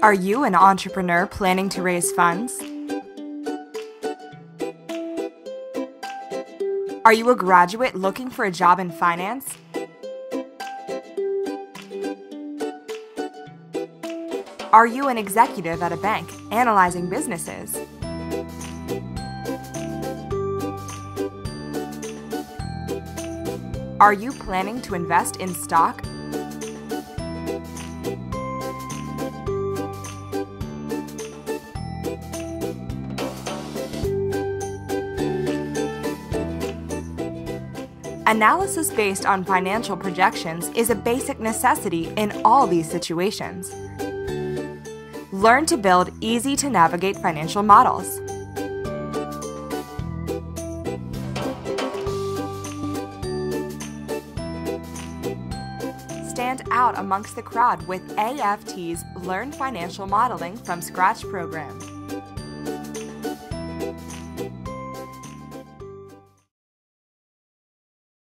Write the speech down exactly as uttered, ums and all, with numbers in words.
Are you an entrepreneur planning to raise funds? Are you a graduate looking for a job in finance? Are you an executive at a bank analyzing businesses? Are you planning to invest in stock? Analysis based on financial projections is a basic necessity in all these situations. Learn to build easy-to-navigate financial models. Stand out amongst the crowd with A F T's Learn Financial Modeling from Scratch program.